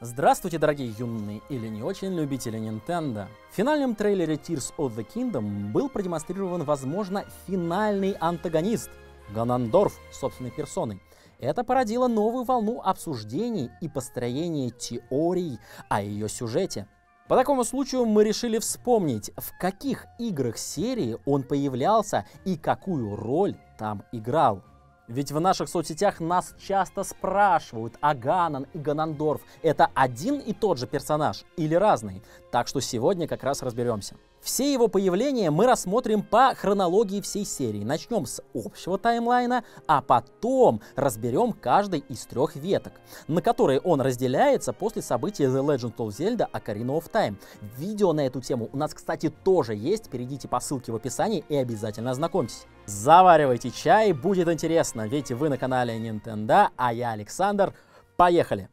Здравствуйте, дорогие юные или не очень любители Nintendo! В финальном трейлере Tears of the Kingdom был продемонстрирован, возможно, финальный антагонист — Ганондорф собственной персоной. Это породило новую волну обсуждений и построения теорий о ее сюжете. По такому случаю мы решили вспомнить, в каких играх серии он появлялся и какую роль там играл. Ведь в наших соцсетях нас часто спрашивают, а Ганон и Ганондорф — это один и тот же персонаж или разный? Так что сегодня как раз разберемся. Все его появления мы рассмотрим по хронологии всей серии. Начнем с общего таймлайна, а потом разберем каждый из трех веток, на которые он разделяется после событий The Legend of Zelda: Ocarina of Time. Видео на эту тему у нас, кстати, тоже есть. Перейдите по ссылке в описании и обязательно ознакомьтесь. Заваривайте чай, будет интересно, ведь вы на канале Nintendo, а я Александр. Поехали!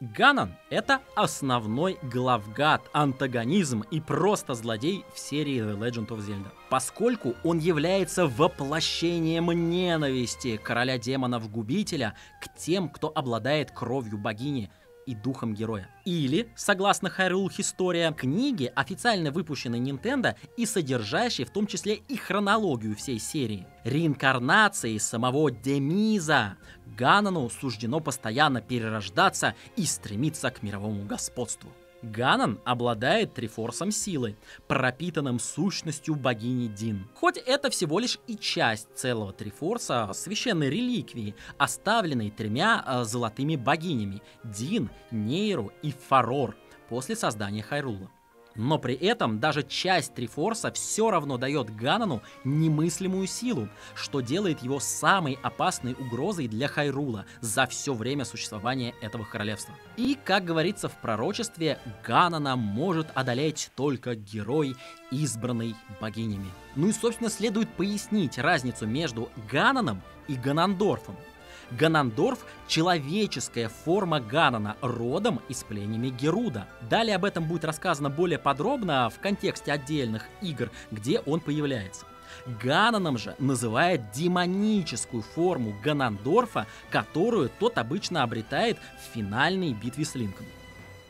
Ганон — это основной главгад, антагонизм и просто злодей в серии The Legend of Zelda, поскольку он является воплощением ненависти короля демонов-губителя к тем, кто обладает кровью богини и духом героя. Или, согласно Хайрул История, книги, официально выпущенные Nintendo и содержащие в том числе и хронологию всей серии, реинкарнации самого Демиза, Ганону суждено постоянно перерождаться и стремиться к мировому господству. Ганон обладает Трифорсом силы, пропитанным сущностью богини Дин. Хоть это всего лишь и часть целого Трифорса, священной реликвии, оставленной тремя золотыми богинями — Дин, Нейру и Фарор после создания Хайрула. Но при этом даже часть Трифорса все равно дает Ганону немыслимую силу, что делает его самой опасной угрозой для Хайрула за все время существования этого королевства. И, как говорится в пророчестве, Ганона может одолеть только герой, избранный богинями. Ну и, собственно, следует пояснить разницу между Ганоном и Ганондорфом. Ганондорф — человеческая форма Ганона, родом из племени Геруда. Далее об этом будет рассказано более подробно в контексте отдельных игр, где он появляется. Ганоном же называют демоническую форму Ганондорфа, которую тот обычно обретает в финальной битве с Линком.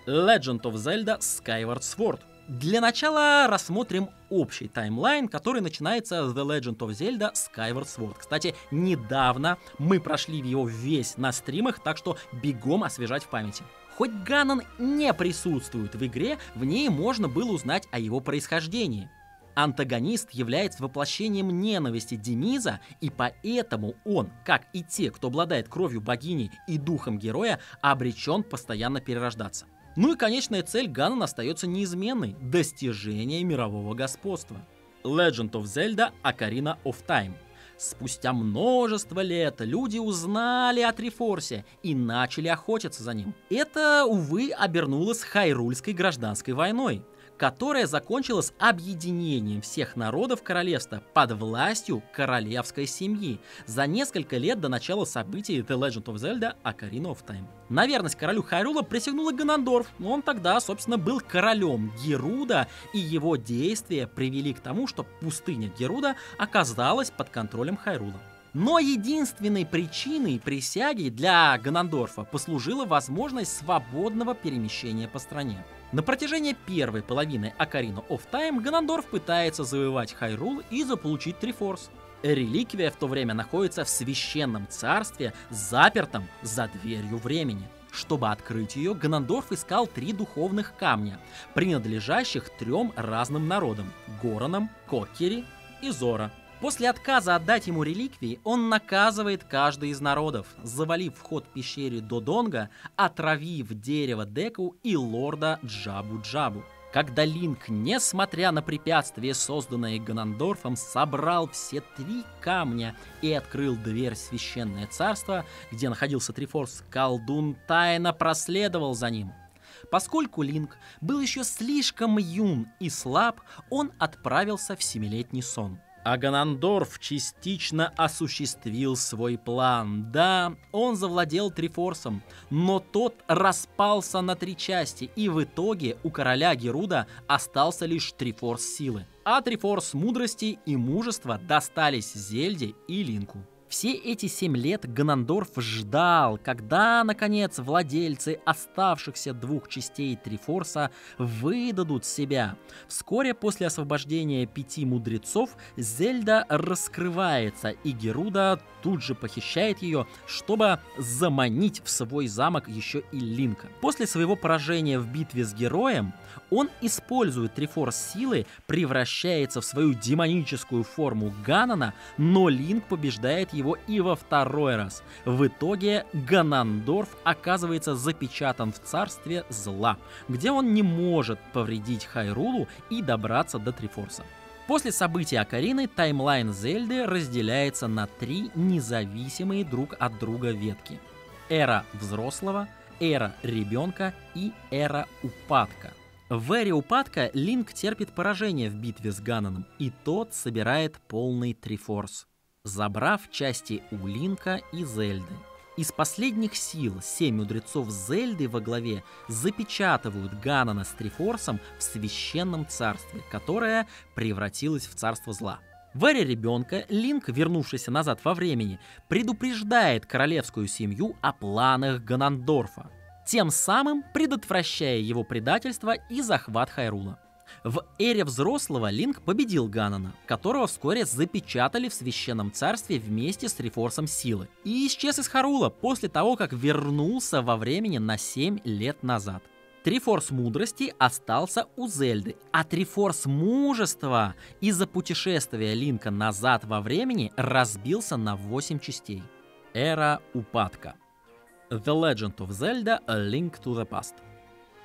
Legend of Zelda: Skyward Sword. Для начала рассмотрим общий таймлайн, который начинается с The Legend of Zelda: Skyward Sword. Кстати, недавно мы прошли его весь на стримах, так что бегом освежать в памяти. Хоть Ганон не присутствует в игре, в ней можно было узнать о его происхождении. Антагонист является воплощением ненависти Демиза, и поэтому он, как и те, кто обладает кровью богини и духом героя, обречен постоянно перерождаться. Ну и конечная цель Ганона остается неизменной — достижение мирового господства. Legend of Zelda: Ocarina of Time. Спустя множество лет люди узнали о Трифорсе и начали охотиться за ним. Это, увы, обернулось Хайрульской гражданской войной, которая закончилась объединением всех народов королевства под властью королевской семьи за несколько лет до начала событий The Legend of Zelda: Ocarina of Time. На верность королю Хайрула присягнул Ганондорф, но он тогда, собственно, был королем Геруда, и его действия привели к тому, что пустыня Геруда оказалась под контролем Хайрула. Но единственной причиной присяги для Ганондорфа послужила возможность свободного перемещения по стране. На протяжении первой половины Ocarina of Time Ганондорф пытается завоевать Хайрул и заполучить Трифорс. Реликвия в то время находится в священном царстве, запертом за дверью времени. Чтобы открыть ее, Ганондорф искал три духовных камня, принадлежащих трем разным народам — Горонам, Коккери и Зора. После отказа отдать ему реликвии, он наказывает каждый из народов, завалив вход пещеры Додонга, отравив дерево Деку и лорда Джабу-Джабу. Когда Линк, несмотря на препятствия, созданные Ганондорфом, собрал все три камня и открыл дверь в священное царство, где находился Трифорс, колдун тайно проследовал за ним. Поскольку Линк был еще слишком юн и слаб, он отправился в семилетний сон. А Ганондорф частично осуществил свой план. Да, он завладел Трифорсом, но тот распался на три части, и в итоге у короля Геруда остался лишь Трифорс силы. А Трифорс мудрости и мужества достались Зельде и Линку. Все эти 7 лет Ганондорф ждал, когда, наконец, владельцы оставшихся 2 частей Трифорса выдадут себя. Вскоре после освобождения 5 мудрецов Зельда раскрывается, и Геруда тут же похищает ее, чтобы заманить в свой замок еще и Линка. После своего поражения в битве с героем, он использует Трифорс силы, превращается в свою демоническую форму Ганона, но Линк побеждает его и во второй раз. В итоге Ганондорф оказывается запечатан в царстве зла, где он не может повредить Хайрулу и добраться до Трифорса. После событий Окарины таймлайн Зельды разделяется на 3 независимые друг от друга ветки. Эра взрослого, эра ребенка и эра упадка. В эре упадка Линк терпит поражение в битве с Ганоном, и тот собирает полный Трифорс, забрав части у Линка и Зельды. Из последних сил 7 мудрецов Зельды во главе запечатывают Ганона с Трифорсом в священном царстве, которое превратилось в царство зла. В эре ребенка Линк, вернувшийся назад во времени, предупреждает королевскую семью о планах Ганондорфа, тем самым предотвращая его предательство и захват Хайрула. В эре взрослого Линк победил Ганона, которого вскоре запечатали в священном царстве вместе с Трифорсом силы, и исчез из Хайрула после того, как вернулся во времени на 7 лет назад. Трифорс мудрости остался у Зельды, а Трифорс мужества из-за путешествия Линка назад во времени разбился на 8 частей. Эра упадка. The Legend of Zelda: A Link to the Past.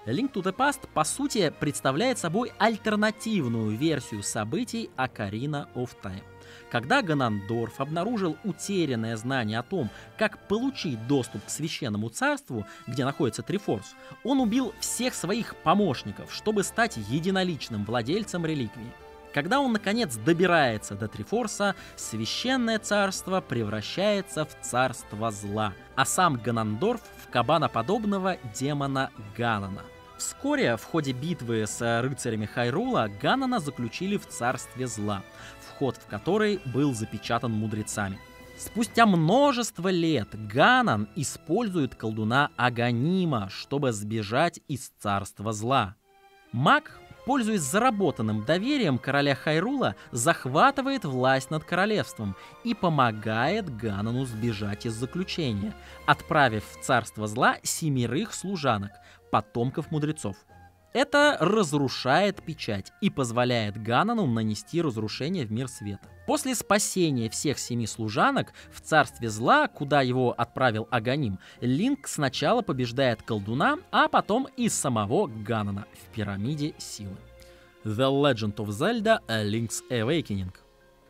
Link to the Past, по сути, представляет собой альтернативную версию событий Ocarina of Time. Когда Ганондорф обнаружил утерянное знание о том, как получить доступ к священному царству, где находится Трифорс, он убил всех своих помощников, чтобы стать единоличным владельцем реликвии. Когда он, наконец, добирается до Трифорса, священное царство превращается в царство зла, а сам Ганондорф в кабаноподобного демона Ганона. Вскоре, в ходе битвы с рыцарями Хайрула, Ганона заключили в царстве зла, вход в который был запечатан мудрецами. Спустя множество лет Ганон использует колдуна Аганима, чтобы сбежать из царства зла. Маг, пользуясь заработанным доверием короля Хайрула, захватывает власть над королевством и помогает Ганону сбежать из заключения, отправив в царство зла 7 служанок, потомков мудрецов. Это разрушает печать и позволяет Ганону нанести разрушение в мир света. После спасения всех 7 служанок в царстве зла, куда его отправил Аганим, Линк сначала побеждает колдуна, а потом и самого Ганона в пирамиде силы. The Legend of Zelda: A Link's Awakening.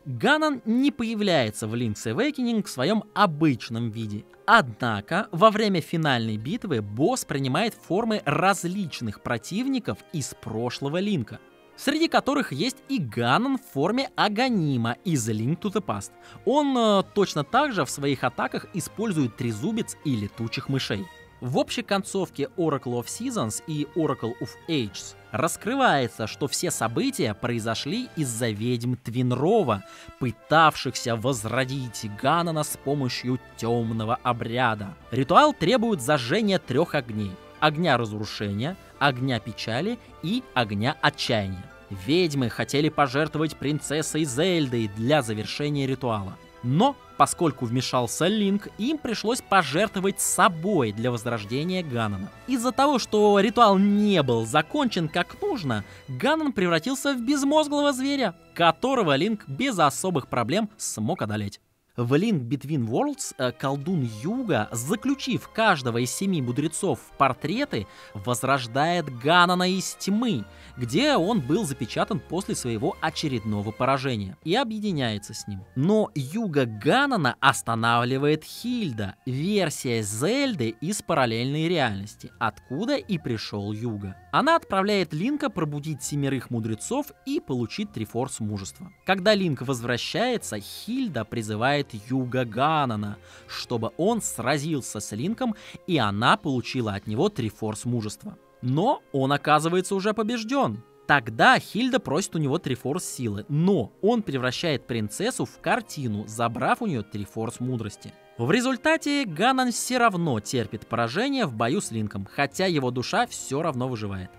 Ганон не появляется в Link's Awakening в своем обычном виде. Однако, во время финальной битвы босс принимает формы различных противников из прошлого Линка, среди которых есть и Ганон в форме Аганима из A Link to the Past. Он точно так же в своих атаках использует трезубец и летучих мышей. В общей концовке Oracle of Seasons и Oracle of Ages раскрывается, что все события произошли из-за ведьм Твинрова, пытавшихся возродить Ганона с помощью темного обряда. Ритуал требует зажжения 3 огней: огня разрушения, огня печали и огня отчаяния. Ведьмы хотели пожертвовать принцессой Зельдой для завершения ритуала. Но, поскольку вмешался Линк, им пришлось пожертвовать собой для возрождения Ганона. Из-за того, что ритуал не был закончен как нужно, Ганон превратился в безмозглого зверя, которого Линк без особых проблем смог одолеть. В A Link Between Worlds колдун Юга, заключив каждого из 7 мудрецов в портреты, возрождает Ганона из тьмы, где он был запечатан после своего очередного поражения, и объединяется с ним. Но Юга Ганона останавливает Хильда, версия Зельды из параллельной реальности, откуда и пришел Юга. Она отправляет Линка пробудить 7 мудрецов и получить Трифорс мужества. Когда Линк возвращается, Хильда призывает Юга Ганона, чтобы он сразился с Линком, и она получила от него Трифорс мужества. Но он оказывается уже побежден. Тогда Хильда просит у него Трифорс силы, но он превращает принцессу в картину, забрав у нее Трифорс мудрости. В результате Ганон все равно терпит поражение в бою с Линком, хотя его душа все равно выживает.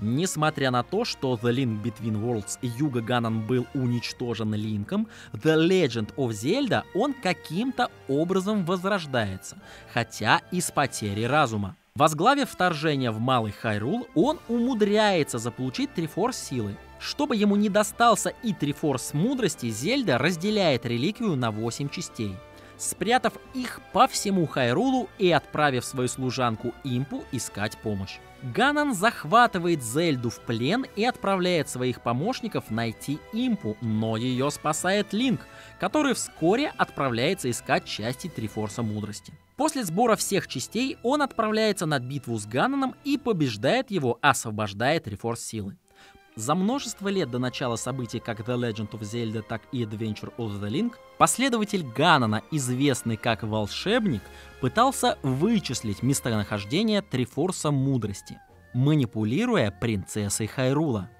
Несмотря на то, что The Link Between Worlds Юга Ганон был уничтожен Линком, The Legend of Zelda он каким-то образом возрождается, хотя и с потери разума. Возглавив вторжение в Малый Хайрул, он умудряется заполучить Трифорс силы. Чтобы ему не достался и Трифорс мудрости, Зельда разделяет реликвию на 8 частей, спрятав их по всему Хайрулу и отправив свою служанку Импу искать помощь. Ганон захватывает Зельду в плен и отправляет своих помощников найти Импу, но ее спасает Линк, который вскоре отправляется искать части Трифорса мудрости. После сбора всех частей он отправляется на битву с Ганоном и побеждает его, освобождая Трифорс силы. За множество лет до начала событий как The Legend of Zelda, так и Adventure of the Link, последователь Ганона, известный как Волшебник, пытался вычислить местонахождение Трифорса мудрости, манипулируя принцессой Хайрула.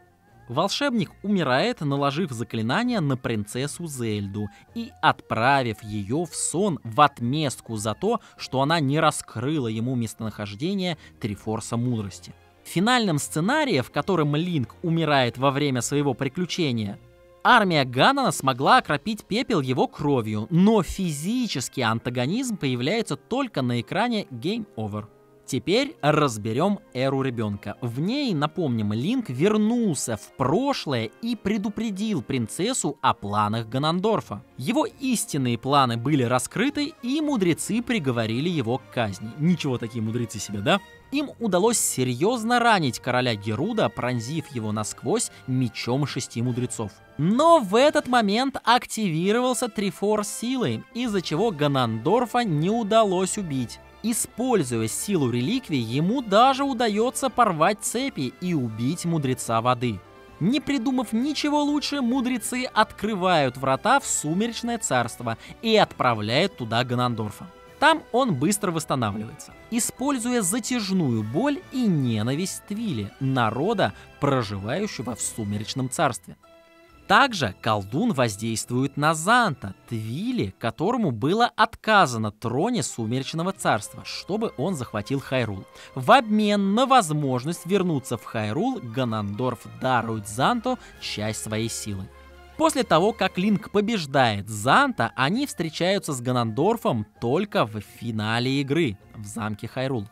Волшебник умирает, наложив заклинание на принцессу Зельду и отправив ее в сон в отместку за то, что она не раскрыла ему местонахождение Трифорса мудрости. В финальном сценарии, в котором Линк умирает во время своего приключения, армия Ганона смогла окропить пепел его кровью, но физический антагонизм появляется только на экране Game Over. Теперь разберем эру ребенка. В ней, напомним, Линк вернулся в прошлое и предупредил принцессу о планах Ганондорфа. Его истинные планы были раскрыты, и мудрецы приговорили его к казни. Ничего такие мудрецы себе, да? Им удалось серьезно ранить короля Геруда, пронзив его насквозь мечом 6 мудрецов. Но в этот момент активировался Трифорс силы, из-за чего Ганондорфа не удалось убить. Используя силу реликвии, ему даже удается порвать цепи и убить мудреца воды. Не придумав ничего лучше, мудрецы открывают врата в Сумеречное Царство и отправляют туда Ганондорфа. Там он быстро восстанавливается, используя затяжную боль и ненависть Твили, народа, проживающего в Сумеречном Царстве. Также колдун воздействует на Занта, Твили, которому было отказано троне Сумеречного Царства, чтобы он захватил Хайрул. В обмен на возможность вернуться в Хайрул, Ганондорф дарует Занту часть своей силы. После того, как Линк побеждает Занта, они встречаются с Ганондорфом только в финале игры, в замке Хайрул.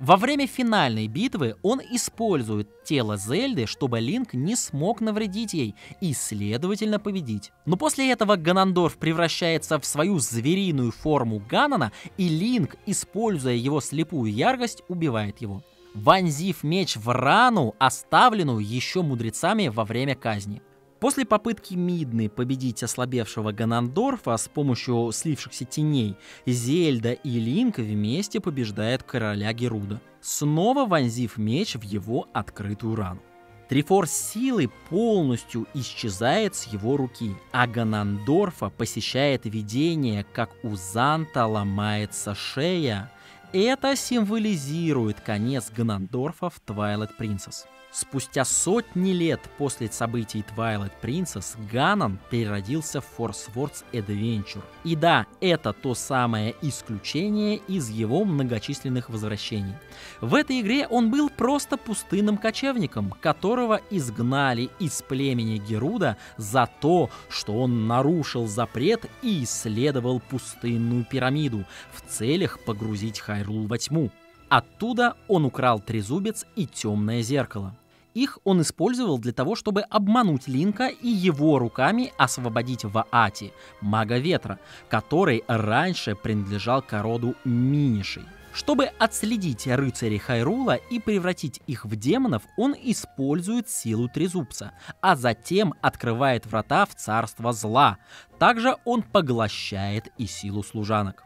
Во время финальной битвы он использует тело Зельды, чтобы Линк не смог навредить ей и, следовательно, победить. Но после этого Ганондорф превращается в свою звериную форму Ганона, и Линк, используя его слепую яркость, убивает его, вонзив меч в рану, оставленную еще мудрецами во время казни. После попытки Мидны победить ослабевшего Ганондорфа с помощью слившихся теней, Зельда и Линк вместе побеждают короля Геруда, снова вонзив меч в его открытую рану. Трифорс силы полностью исчезает с его руки, а Ганондорфа посещает видение, как у Занта ломается шея. Это символизирует конец Ганондорфа в Twilight Princess. Спустя сотни лет после событий Twilight Princess Ганон переродился в Force Wars Adventure. И да, это то самое исключение из его многочисленных возвращений. В этой игре он был просто пустынным кочевником, которого изгнали из племени Геруда за то, что он нарушил запрет и исследовал пустынную пирамиду в целях погрузить Хайрул во тьму. Оттуда он украл трезубец и темное зеркало. Их он использовал для того, чтобы обмануть Линка и его руками освободить Ваати, мага ветра, который раньше принадлежал к роду Минишей. Чтобы отследить рыцарей Хайрула и превратить их в демонов, он использует силу Трезубца, а затем открывает врата в царство зла. Также он поглощает и силу служанок.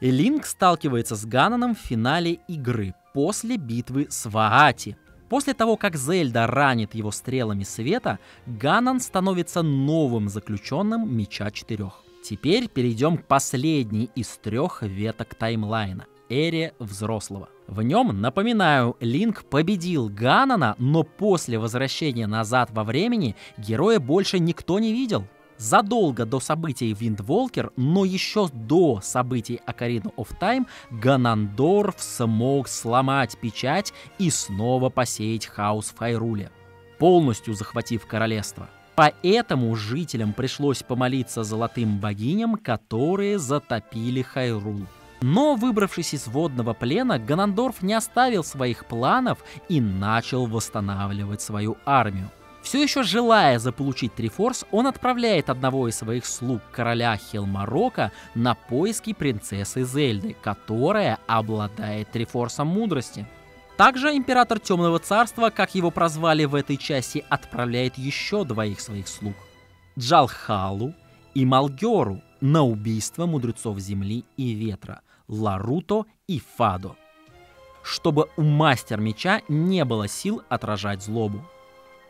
Линк сталкивается с Ганоном в финале игры, после битвы с Ваати. После того, как Зельда ранит его стрелами света, Ганон становится новым заключенным Меча Четырех. Теперь перейдем к последней из трех веток таймлайна — эре взрослого. В нем, напоминаю, Линк победил Ганона, но после возвращения назад во времени героя больше никто не видел. Задолго до событий Виндволкер, но еще до событий Ocarina of Time, Ганондорф смог сломать печать и снова посеять хаос в Хайруле, полностью захватив королевство. Поэтому жителям пришлось помолиться золотым богиням, которые затопили Хайрул. Но, выбравшись из водного плена, Ганондорф не оставил своих планов и начал восстанавливать свою армию. Все еще желая заполучить Трифорс, он отправляет одного из своих слуг, короля Хелмарока, на поиски принцессы Зельды, которая обладает Трифорсом мудрости. Также император Темного Царства, как его прозвали в этой части, отправляет еще двоих своих слуг — Джалхалу и Малгеру на убийство мудрецов Земли и Ветра — Ларуто и Фадо, чтобы у Мастера Меча не было сил отражать злобу,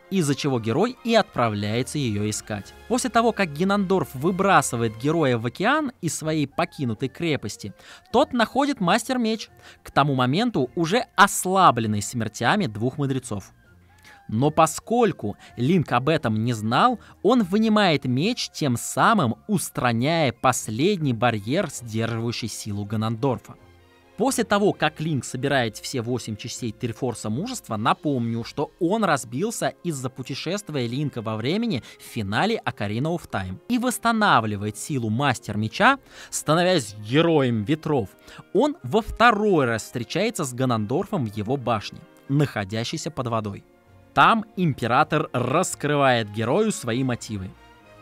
из-за чего герой и отправляется ее искать. После того, как Ганондорф выбрасывает героя в океан из своей покинутой крепости, тот находит Мастер Меч, к тому моменту уже ослабленный смертями двух мудрецов. Но поскольку Линк об этом не знал, он вынимает меч, тем самым устраняя последний барьер, сдерживающий силу Ганондорфа. После того, как Линк собирает все 8 частей Трифорса Мужества, напомню, что он разбился из-за путешествия Линка во времени в финале Ocarina of Time и восстанавливает силу Мастер Меча, становясь Героем Ветров. Он во второй раз встречается с Ганондорфом в его башне, находящейся под водой. Там император раскрывает герою свои мотивы.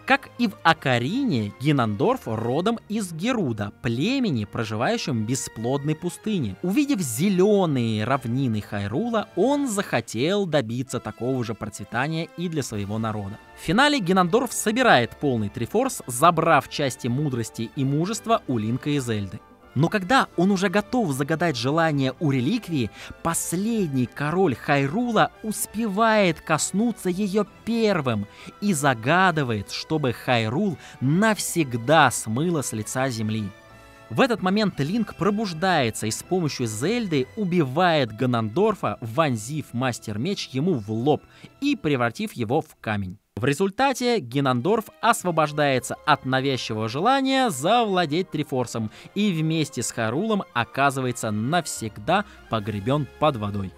Как и в Окарине, Ганондорф родом из Геруда, племени, проживающем в бесплодной пустыне. Увидев зеленые равнины Хайрула, он захотел добиться такого же процветания и для своего народа. В финале Ганондорф собирает полный Трифорс, забрав части мудрости и мужества у Линка и Зельды. Но когда он уже готов загадать желание у реликвии, последний король Хайрула успевает коснуться ее первым и загадывает, чтобы Хайрул навсегда смыло с лица земли. В этот момент Линк пробуждается и с помощью Зельды убивает Ганондорфа, вонзив Мастер Меч ему в лоб и превратив его в камень. В результате Ганондорф освобождается от навязчивого желания завладеть Трифорсом и вместе с Хайрулом оказывается навсегда погребен под водой.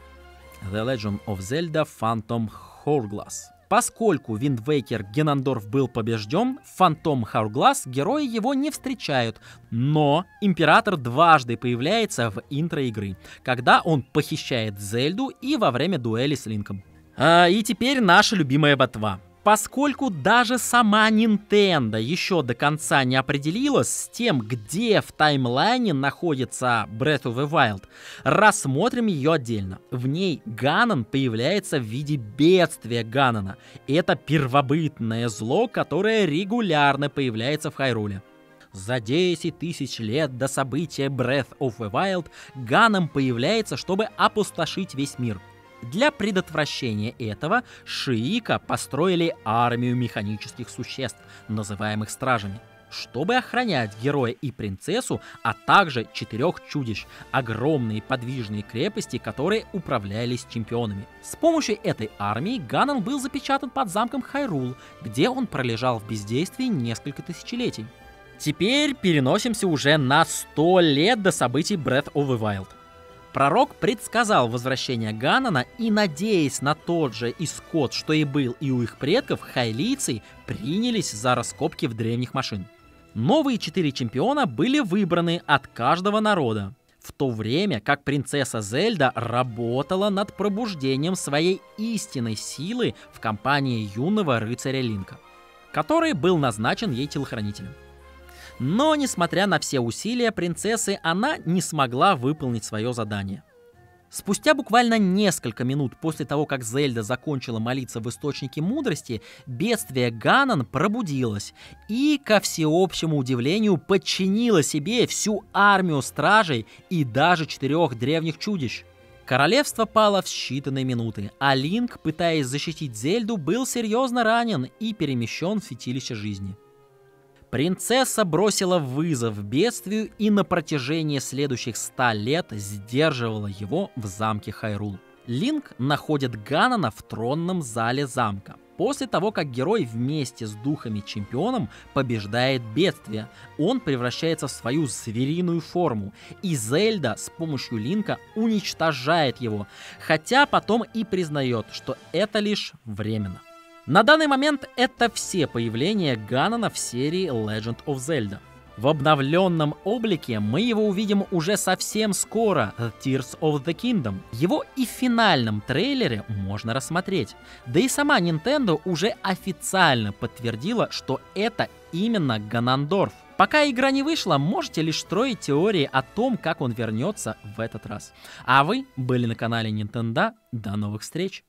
The Legend of Zelda: Phantom Hourglass. Поскольку Wind Waker Ганондорф был побежден, в Phantom Hourglass герои его не встречают, но император дважды появляется в интро игры, когда он похищает Зельду и во время дуэли с Линком. И теперь наша любимая ботва. Поскольку даже сама Nintendo еще до конца не определилась с тем, где в таймлайне находится Breath of the Wild, рассмотрим ее отдельно. В ней Ганон появляется в виде бедствия Ганона. Это первобытное зло, которое регулярно появляется в Хайруле. За 10 тысяч лет до события Breath of the Wild Ганон появляется, чтобы опустошить весь мир. Для предотвращения этого Шиика построили армию механических существ, называемых стражами, чтобы охранять героя и принцессу, а также 4 чудищ, огромные подвижные крепости, которые управлялись чемпионами. С помощью этой армии Ганон был запечатан под замком Хайрул, где он пролежал в бездействии несколько тысячелетий. Теперь переносимся уже на 100 лет до событий Breath of the Wild. Пророк предсказал возвращение Ганона и, надеясь на тот же исход, что и был и у их предков, хайлийцы принялись за раскопки в древних машин. Новые 4 чемпиона были выбраны от каждого народа. в то время как принцесса Зельда работала над пробуждением своей истинной силы в компании юного рыцаря Линка, который был назначен ей телохранителем. Но, несмотря на все усилия принцессы, она не смогла выполнить свое задание. Спустя буквально несколько минут после того, как Зельда закончила молиться в Источнике Мудрости, бедствие Ганон пробудилось и, ко всеобщему удивлению, подчинило себе всю армию стражей и даже 4 древних чудищ. Королевство пало в считанные минуты, а Линк, пытаясь защитить Зельду, был серьезно ранен и перемещен в Святилище Жизни. Принцесса бросила вызов бедствию и на протяжении следующих 100 лет сдерживала его в замке Хайрул. Линк находит Ганона в тронном зале замка, после того, как герой вместе с духами-чемпионом побеждает бедствие. Он превращается в свою звериную форму, и Зельда с помощью Линка уничтожает его, хотя потом и признает, что это лишь временно. На данный момент это все появления Ганона в серии Legend of Zelda. В обновленном облике мы его увидим уже совсем скоро в Tears of the Kingdom. Его и в финальном трейлере можно рассмотреть. Да и сама Nintendo уже официально подтвердила, что это именно Ганондорф. Пока игра не вышла, можете лишь строить теории о том, как он вернется в этот раз. А вы были на канале Nintendo. До новых встреч!